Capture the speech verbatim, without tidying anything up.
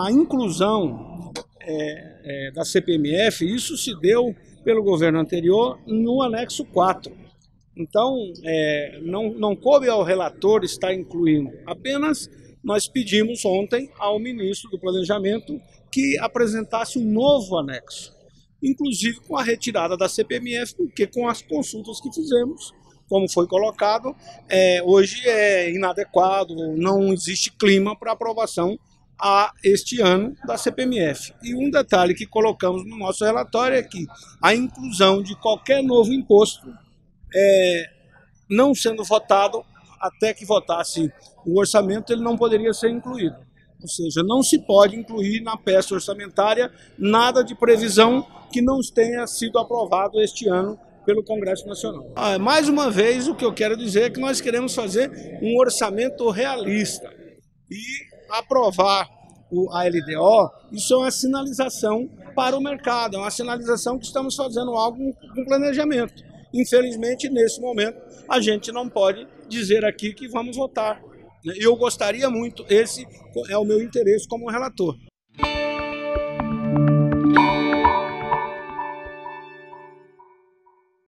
a inclusão é, é, da C P M F, isso se deu pelo governo anterior no anexo quatro. Então, é, não, não coube ao relator estar incluindo, apenas nós pedimos ontem ao ministro do Planejamento que apresentasse um novo anexo, inclusive com a retirada da C P M F, porque com as consultas que fizemos, como foi colocado, é, hoje é inadequado, não existe clima para aprovação a este ano da C P M F. E um detalhe que colocamos no nosso relatório é que a inclusão de qualquer novo imposto, é, não sendo votado, até que votasse o orçamento, ele não poderia ser incluído. Ou seja, não se pode incluir na peça orçamentária nada de previsão que não tenha sido aprovado este ano pelo Congresso Nacional. Ah, mais uma vez, o que eu quero dizer é que nós queremos fazer um orçamento realista. E aprovar a L D O, isso é uma sinalização para o mercado, é uma sinalização que estamos fazendo algo com planejamento. Infelizmente, nesse momento, a gente não pode dizer aqui que vamos votar. Eu gostaria muito, esse é o meu interesse como relator.